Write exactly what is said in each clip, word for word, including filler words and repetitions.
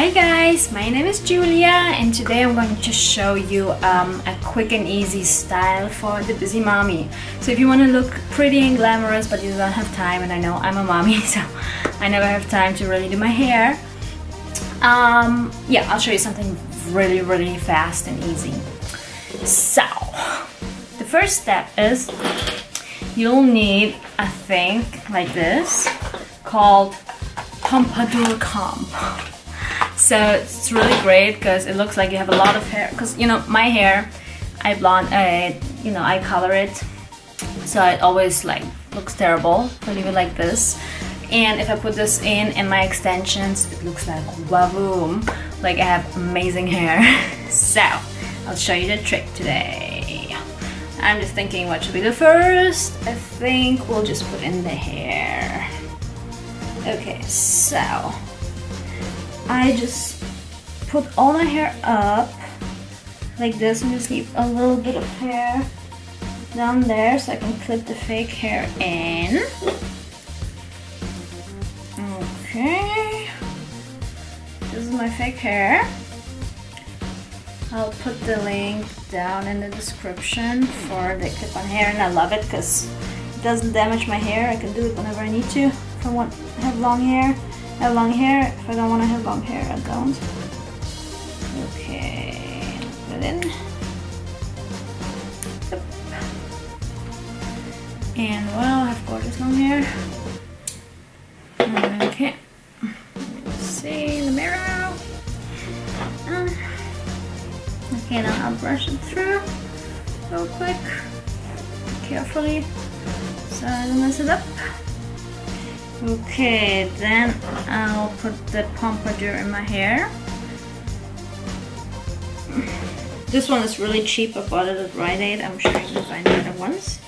Hi guys, my name is Julia and today I'm going to show you um, a quick and easy style for the busy mommy. So if you want to look pretty and glamorous but you don't have time, and I know I'm a mommy so I never have time to really do my hair, um, yeah, I'll show you something really really fast and easy. So the first step is you'll need a thing like this called Pompadour Comb. So it's really great because it looks like you have a lot of hair, because you know my hair, I blonde, I, you know, I color it, so it always like looks terrible. I leave it like this, and if I put this in and my extensions, it looks like waboom, like I have amazing hair. So I'll show you the trick today. I'm just thinking what should we do first. I think we'll just put in the hair. Okay, so I just put all my hair up like this and just leave a little bit of hair down there so I can clip the fake hair in. Okay, this is my fake hair. I'll put the link down in the description for the clip on hair, and I love it because it doesn't damage my hair. I can do it whenever I need to. If I want to have long hair, I have long hair. If I don't want to have long hair, I don't. Okay, put it in. Yep. And well, I have gorgeous long hair. Okay, let's see in the mirror. Okay, now I'll brush it through real quick, carefully, so I don't mess it up. Okay, then I'll put the pompadour in my hair. This one is really cheap. I bought it at Rite Aid. I'm sure you can find better ones,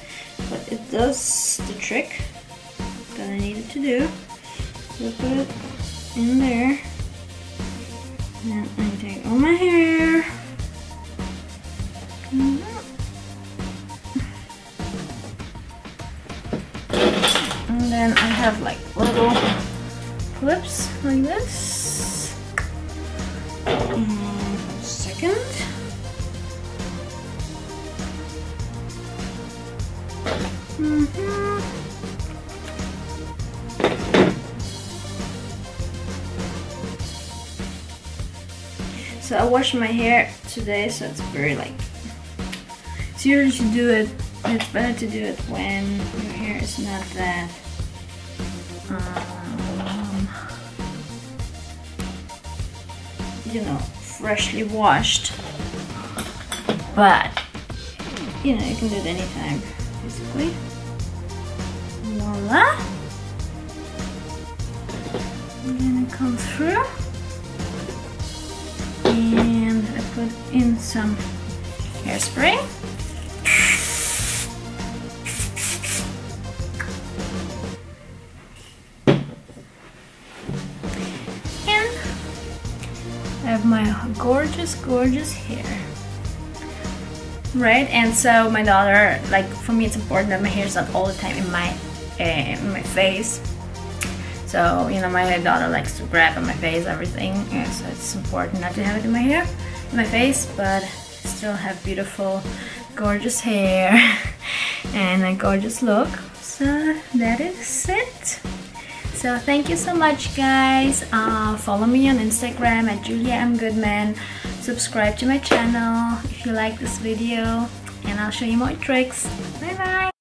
but it does the trick that I needed to do. We'll put it in there. Then I take all my hair. Then I have like little clips like this. And second. Mm-hmm. So I washed my hair today, so it's very like, it's easier to do it. It's better to do it when your hair is not that. Um, you know, freshly washed, but you know, you can do it anytime basically. Voila, I'm gonna come through and I put in some hairspray. I have my gorgeous, gorgeous hair, right? And so my daughter, like for me, it's important that my hair is not all the time in my uh, in my face. So you know, my daughter likes to grab at my face, everything. And so it's important not to have it in my hair, in my face, but still have beautiful, gorgeous hair and a gorgeous look. So that is it. So thank you so much guys, uh, follow me on Instagram at Julia M. Goodman, subscribe to my channel if you like this video, and I'll show you more tricks. Bye bye!